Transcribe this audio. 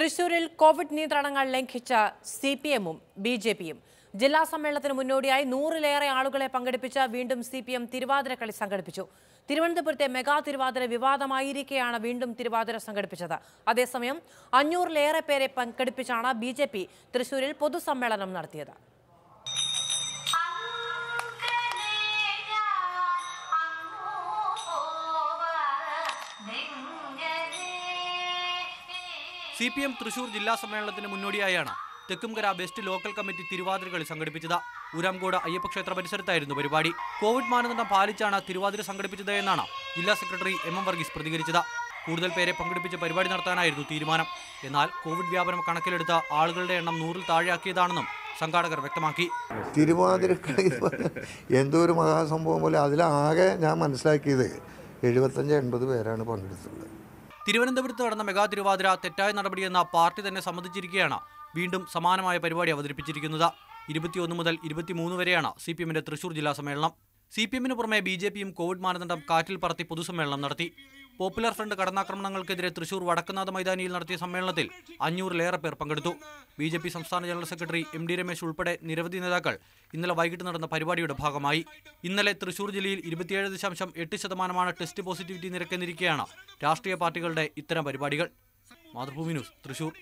തൃശ്ശൂരിൽ കോവിഡ് നിയന്ത്രണങ്ങൾ ലംഘിച്ച സിപിഎമ്മും ബിജെപിയും ജില്ലാ സമ്മേളനത്തിന് മുന്നോടിയായി 100-ലേറെ ആളുകളെ പങ്കെടുപ്പിച്ച വീണ്ടും സിപിഎം തിരുവാതിര കളി സംഘടിപ്പിച്ചു. തിരുവനന്തപുരത്തെ മെഗാ തിരുവാതിര വിവാദമായിരിക്കെയാണ് വീണ്ടും തിരുവാതിര സംഘടിപ്പിച്ചത്. അതേസമയം 500-ലേറെ പേരെ പങ്കെടുപ്പിച്ചാണ് ബിജെപി തൃശ്ശൂരിൽ പൊതുസമ്മേളനം നടത്തിയത്. സിപിഎം തൃശ്ശൂർ ജില്ലാ സമ്മേളനത്തിന് മുന്നോടിയായാണ് Thekkumkara west local committee Thiruvathira കളി സംഘടിപ്പിച്ചത്. ഊരാംകോട് അയ്യപ്പക്ഷേത്ര പരിസരത്തായിരുന്നു പരിപാടി. കോവിഡ് മാനദണ്ഡം പാലിച്ചാണ് തിരുവാതിര സംഘടിപ്പിച്ചത് എന്നാണ് ജില്ലാ സെക്രട്ടറി എം. വർഗീസ് പ്രതികരിച്ചത്. കൂടുതൽ പേരെ പങ്കെടുപ്പിച്ച് പരിപാടി നടത്താനായിരുന്നു തീരുമാനം. എന്നാൽ കോവിഡ് വ്യാപനം കണക്കിലെടുത്ത് ആളുകളുടെ എണ്ണം 100-ൽ താഴെയാക്കിയതാണെന്നും സംഘാടകർ വ്യക്തമാക്കി. തിരുവാതിര കളി എന്തോ ഒരു മഹാസംഭവം പോലെ അതിലാകെ ഞാൻ മനസ്സിലാക്കിയത് 75-80 പേരാണ് പങ്കെടുത്തത്. തിരുവനന്തപുരത്ത് നടന്ന മെഗാ തിരുവാതിര തെറ്റായ നടപടിയെന്ന പാർട്ടി തന്നെ സമ്മതിച്ചിരിക്കുകയാണ് വീണ്ടും സമാനമായ പരിപാടി അവതരിപ്പിച്ചിരിക്കുന്നത്. 21 മുതൽ 23 വരെയാണ് സിപിഎമ്മിന്റെ തൃശൂർ ജില്ലാ സമ്മേളനം. സിപിഎമ്മിന് പുറമെ ബിജെപിയും കോവിഡ് മാനദണ്ഡം കാറ്റിൽ പറത്തി പൊതുസമ്മേളനം നടത്തി. പോപ്പുലർ ഫ്രണ്ട് കടന്നാക്രമണങ്ങൾക്കെതിരെ തൃശൂർ വടക്കുന്നാഥ മൈതാനിയിൽ നടത്തിയ സമ്മേളനത്തിൽ 500-ലേറെ പേർ പങ്കെടുത്തു. ബിജെപി സംസ്ഥാന ജനറൽ സെക്രട്ടറി എം. രമേശ് ഉൾപ്പെടെ നിരവധി നേതാക്കൾ ഇന്നലെ വൈകിട്ട് നടന്ന പരിപാടിയുടെ ഭാഗമായി. ഇന്നലെ തൃശൂർ ജില്ലയിൽ 27.8% ടെസ്റ്റ് പോസിറ്റിവിറ്റി നിരക്കെന്നിരിക്കെയാണ് രാഷ്ട്രീയ പാർട്ടികളുടെ ഇത്തരം പരിപാടികൾ. മാതൃഭൂമി ന്യൂസ്, തൃശൂർ.